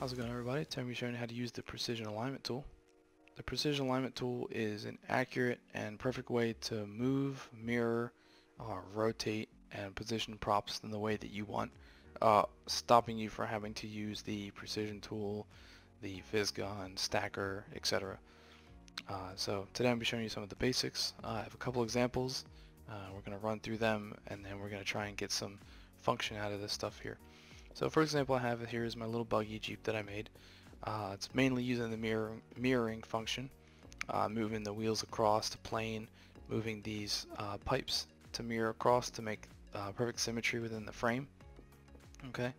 How's it going, everybody? Toby showing you how to use the Precision Alignment Tool. The Precision Alignment Tool is an accurate and perfect way to move, mirror, rotate, and position props in the way that you want, stopping you from having to use the Precision Tool, the VisGun, Stacker, etc. So today I'm going to be showing you some of the basics. I have a couple examples. We're going to run through them, and then we're going to try and get some function out of this stuff here. So for example, I have here is my little buggy Jeep that I made. It's mainly using the mirroring function, moving the wheels across the plane, moving these pipes to mirror across to make perfect symmetry within the frame. Okay.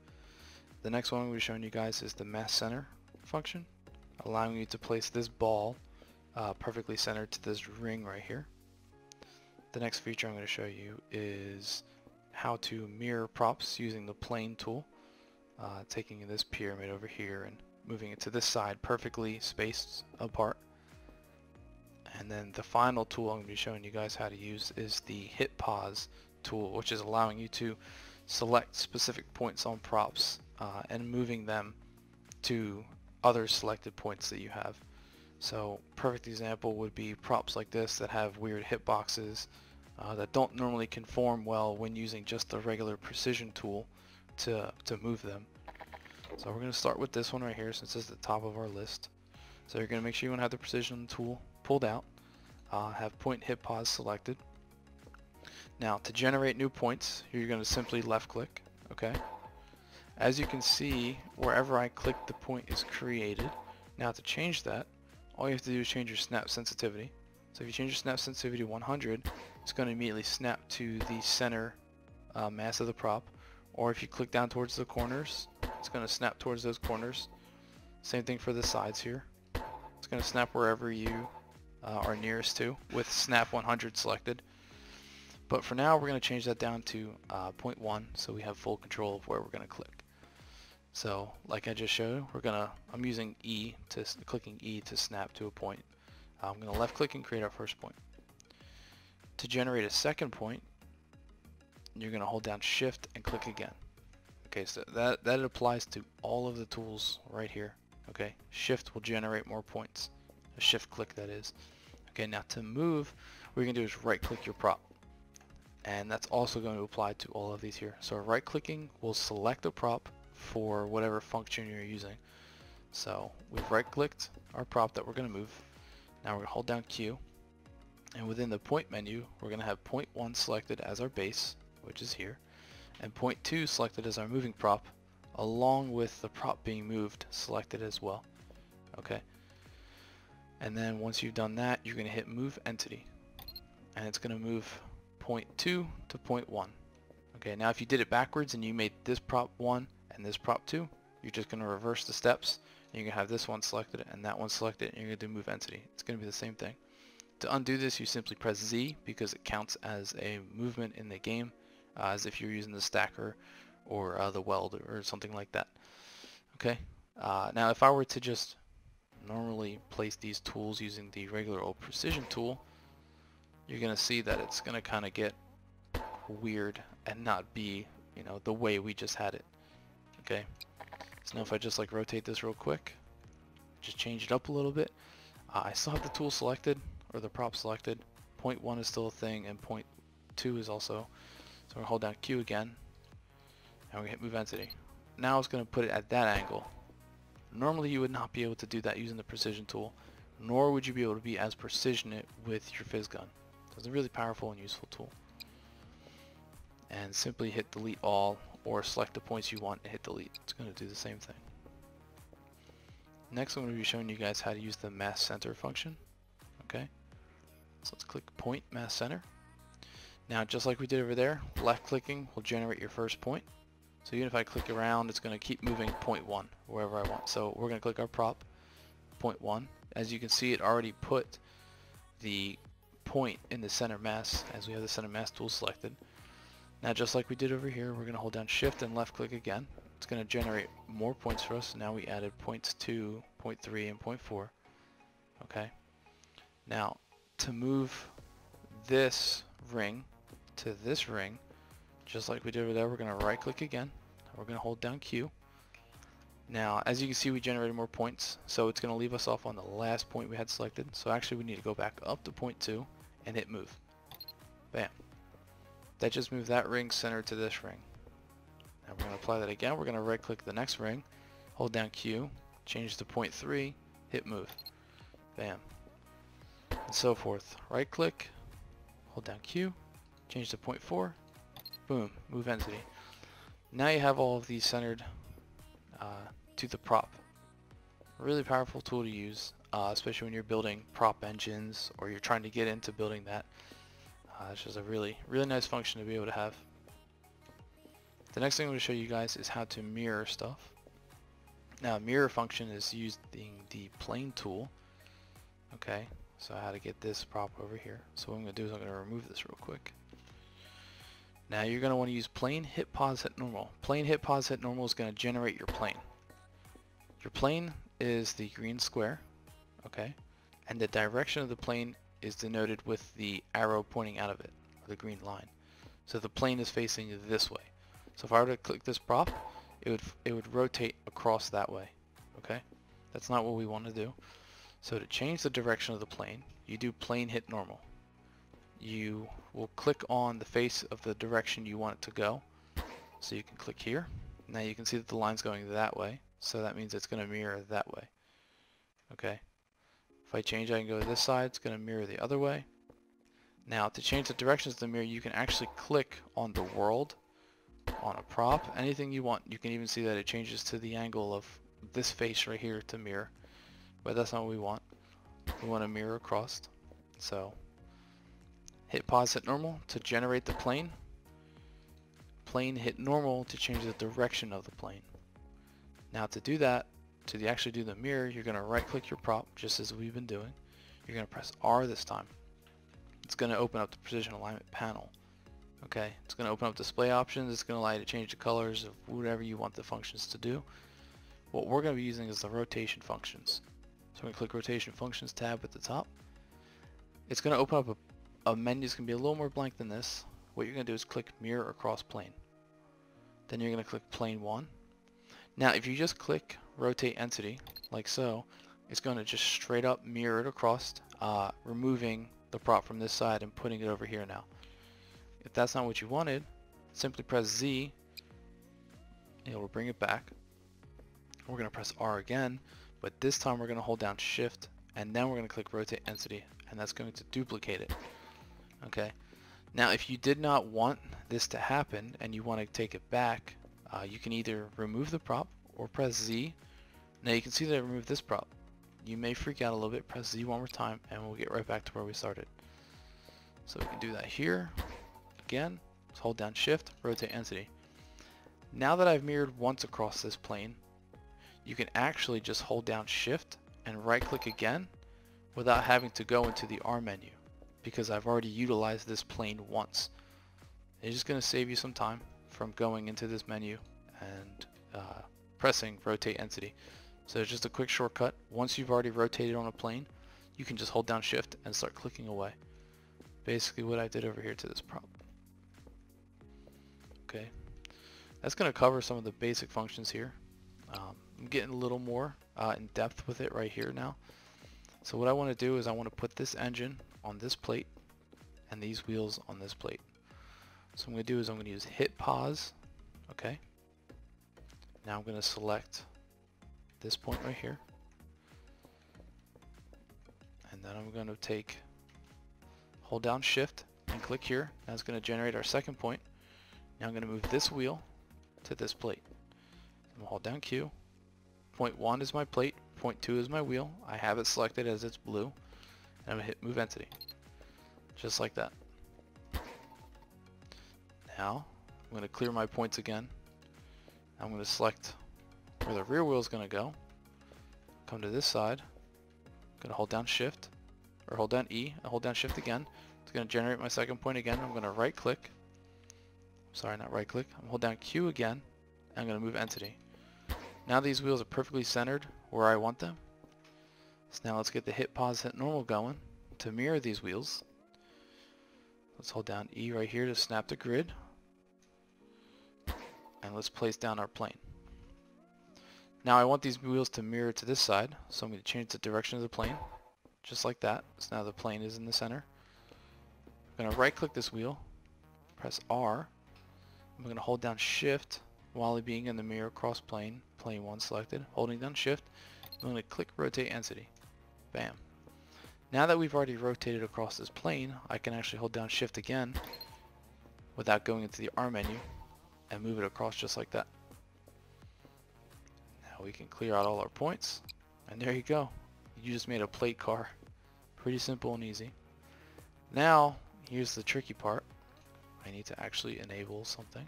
The next one we'll be showing you guys is the mass center function, allowing you to place this ball perfectly centered to this ring right here. The next feature I'm going to show you is how to mirror props using the plane tool. Taking this pyramid over here and moving it to this side, perfectly spaced apart. And then the final tool I'm going to be showing you guys how to use is the hitbox tool, which is allowing you to select specific points on props and moving them to other selected points that you have. So perfect example would be props like this that have weird hitboxes that don't normally conform well when using just the regular precision tool to move them. So we're going to start with this one right here since it's the top of our list. So you're going to make sure you want to have the precision tool pulled out, have point hit pause selected. Now to generate new points, you're going to simply left click. Okay. As you can see, wherever I click, the point is created. Now to change that, all you have to do is change your snap sensitivity. So if you change your snap sensitivity to 100, it's going to immediately snap to the center mass of the prop. Or if you click down towards the corners, it's going to snap towards those corners. Same thing for the sides here. It's going to snap wherever you are nearest to with snap 100 selected. But for now, we're going to change that down to 0.1 so we have full control of where we're going to click. So like I just showed, I'm using E to clicking E to snap to a point. I'm going to left click and create our first point. To generate a second point, you're going to hold down shift and click again. Okay, so that applies to all of the tools right here. Okay, shift will generate more points. A shift click, that is. Okay, now to move, what you're going to do is right click your prop. And that's also going to apply to all of these here. So right clicking will select a prop for whatever function you're using. So we've right clicked our prop that we're going to move. Now we're going to hold down Q, and within the point menu we're going to have 0.1 selected as our base, which is here, and 0.2 selected as our moving prop, along with the prop being moved selected as well. Okay, and then once you've done that, you're going to hit move entity, and it's going to move 0.2 to 0.1. okay, now if you did it backwards and you made this prop 1 and this prop 2, you're just going to reverse the steps, and you're going to have this one selected and that one selected, and you're going to do move entity. It's going to be the same thing. To undo this, you simply press Z because it counts as a movement in the game, as if you're using the stacker or the weld or something like that. Okay, now if I were to just normally place these tools using the regular old precision tool, you're going to see that it's going to kind of get weird and not be, you know, the way we just had it. Okay, so now if I just like rotate this real quick, just change it up a little bit, I still have the tool selected, or the prop selected, 0.1 is still a thing and 0.2 is also, so we're going to hold down Q again, and we're going to hit move entity. Now it's going to put it at that angle. Normally you would not be able to do that using the precision tool, nor would you be able to be as precisionate with your VisGun. So it's a really powerful and useful tool. And simply hit delete all, or select the points you want and hit delete. It's going to do the same thing. Next, I'm going to be showing you guys how to use the mass center function. Okay, so let's click point mass center. Now just like we did over there, left clicking will generate your first point. So even if I click around, it's going to keep moving 0.1 wherever I want. So we're going to click our prop 0.1. As you can see, it already put the point in the center mass as we have the center mass tool selected. Now just like we did over here, we're going to hold down shift and left click again. It's going to generate more points for us. Now we added points 2, 0.3, and 0.4. Okay. Now to move this ring to this ring, just like we did over there, we're going to right click again. We're going to hold down Q. Now, as you can see, we generated more points, so it's going to leave us off on the last point we had selected. So actually, we need to go back up to point 2 and hit move. Bam. That just moved that ring center to this ring. Now we're going to apply that again. We're going to right click the next ring, hold down Q, change to point 3, hit move. Bam. And so forth. Right click, hold down Q, change to point 4, boom, move entity. Now you have all of these centered to the prop. Really powerful tool to use, especially when you're building prop engines or you're trying to get into building that. It's just a really nice function to be able to have. The next thing I'm going to show you guys is how to mirror stuff. Now, mirror function is using the plane tool. Okay, so how to get this prop over here. So what I'm going to do is I'm going to remove this real quick. Now you're going to want to use plane, hit pause, hit normal. Plane, hit pause, hit normal is going to generate your plane. Your plane is the green square, okay, and the direction of the plane is denoted with the arrow pointing out of it, or the green line. So the plane is facing this way. So if I were to click this prop, it would rotate across that way, okay? That's not what we want to do. So to change the direction of the plane, you do plane, hit normal. You will click on the face of the direction you want it to go. So you can click here. Now you can see that the line's going that way. So that means it's going to mirror that way. Okay. If I change, I can go to this side. It's going to mirror the other way. Now to change the directions of the mirror, you can actually click on the world, on a prop, anything you want. You can even see that it changes to the angle of this face right here to mirror. But that's not what we want. We want to mirror across. So hit pause, hit normal to generate the plane. Plane, hit normal to change the direction of the plane. Now to do that, to actually do the mirror, you're going to right click your prop just as we've been doing. You're going to press R this time. It's going to open up the precision alignment panel. Okay, it's going to open up display options. It's going to allow you to change the colors of whatever you want the functions to do. What we're going to be using is the rotation functions. So I'm going to click rotation functions tab at the top. It's going to open up a menu is going to be a little more blank than this. What you're going to do is click mirror across plane. Then you're going to click plane 1. Now if you just click rotate entity like so, it's going to just straight up mirror it across, removing the prop from this side and putting it over here now. If that's not what you wanted, simply press Z and it will bring it back. We're going to press R again, but this time we're going to hold down shift and then we're going to click rotate entity, and that's going to duplicate it. Okay, now if you did not want this to happen and you want to take it back, you can either remove the prop or press Z. Now you can see that I removed this prop. You may freak out a little bit. Press Z one more time and we'll get right back to where we started. So we can do that here. Again, let's hold down shift, rotate entity. Now that I've mirrored once across this plane, you can actually just hold down shift and right click again without having to go into the R menu, because I've already utilized this plane once. It's just going to save you some time from going into this menu and pressing rotate entity. So it's just a quick shortcut. Once you've already rotated on a plane, you can just hold down shift and start clicking away. Basically what I did over here to this prop. Okay, that's going to cover some of the basic functions here. I'm getting a little more in depth with it right here now. So what I want to do is I want to put this engine on this plate and these wheels on this plate. So I'm going to do is I'm going to use hit pause. Okay, now I'm going to select this point right here, and then I'm going to take, hold down shift and click here. That's going to generate our second point. Now I'm going to move this wheel to this plate. I'm going to hold down Q. Point 1 is my plate, point 2 is my wheel. I have it selected as it's blue. I'm going to hit move entity, just like that. Now I'm going to clear my points again. I'm going to select where the rear wheel is going to go, come to this side, I'm going to hold down shift, or hold down E and hold down shift again. It's going to generate my second point again. I'm going to right click, sorry, not right click, I'm going to hold down Q again, and I'm going to move entity. Now these wheels are perfectly centered where I want them. So now let's get the hit pause, hit normal going to mirror these wheels. Let's hold down E right here to snap the grid. And let's place down our plane. Now I want these wheels to mirror to this side, so I'm going to change the direction of the plane, just like that. So now the plane is in the center. I'm going to right click this wheel, press R. I'm going to hold down shift while being in the mirror cross plane, plane 1 selected, holding down shift. I'm going to click rotate entity. Bam. Now that we've already rotated across this plane, I can actually hold down shift again without going into the R menu and move it across just like that. Now we can clear out all our points, and there you go. You just made a plate car. Pretty simple and easy. Now, here's the tricky part. I need to actually enable something.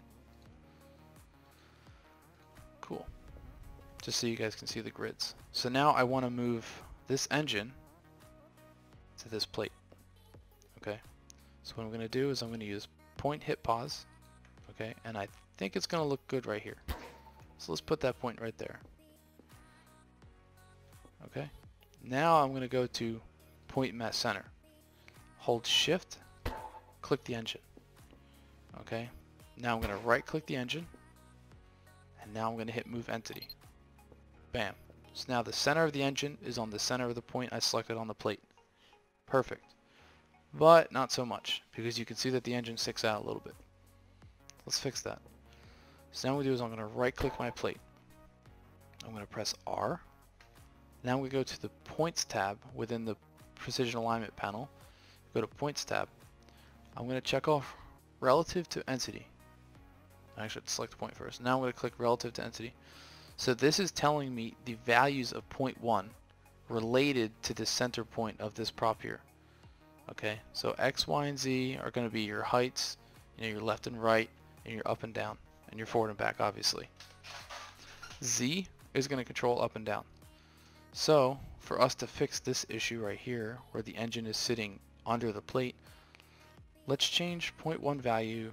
Cool. Just so you guys can see the grids. So now I want to move this engine to this plate. Okay. So what I'm going to do is I'm going to use point hit pause. Okay. And I think it's going to look good right here. So let's put that point right there. Okay. Now I'm going to go to point mass center. Hold shift. Click the engine. Okay, now I'm going to right click the engine, and now I'm going to hit move entity. Bam. So now the center of the engine is on the center of the point I selected on the plate. Perfect. But not so much, because you can see that the engine sticks out a little bit. Let's fix that. So now what I'm going to do is I'm going to right click my plate. I'm going to press R. Now we go to the points tab within the precision alignment panel. Go to points tab. I'm going to check off relative to entity. I should select point first. Now I'm going to click relative to entity. So this is telling me the values of point 1 related to the center point of this prop here. Okay, so X, Y, and Z are going to be your heights, you know, your left and right, and your up and down, and your forward and back, obviously. Z is going to control up and down. So for us to fix this issue right here, where the engine is sitting under the plate, let's change 0.1 value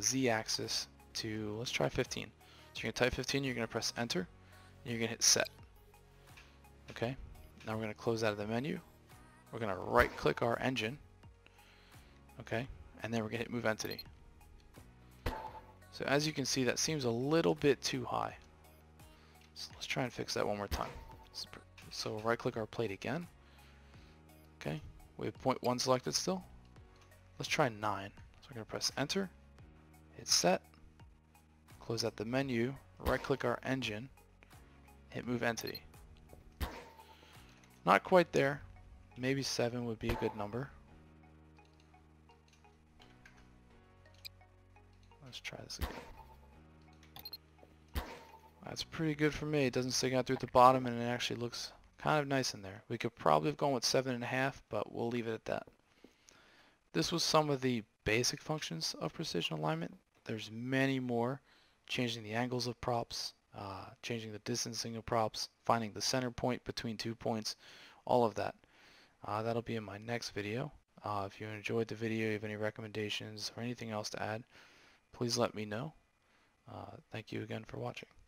z-axis to, let's try 15. So you're going to type 15, you're going to press enter, and you're going to hit set. Okay, now we're going to close out of the menu. We're going to right click our engine. Okay, and then we're going to hit move entity. So as you can see, that seems a little bit too high. So let's try and fix that one more time. So we'll right click our plate again. Okay, we have 0.1 selected still. Let's try 9. So we're going to press enter, hit set, close out the menu, right click our engine, hit move entity. Not quite there. Maybe 7 would be a good number. Let's try this again. That's pretty good for me. It doesn't stick out through the bottom, and it actually looks kind of nice in there. We could probably have gone with 7.5, but we'll leave it at that. This was some of the basic functions of precision alignment. There's many more. Changing the angles of props, changing the distancing of props, finding the center point between two points, all of that. That'll be in my next video. If you enjoyed the video, you have any recommendations or anything else to add, please let me know. Thank you again for watching.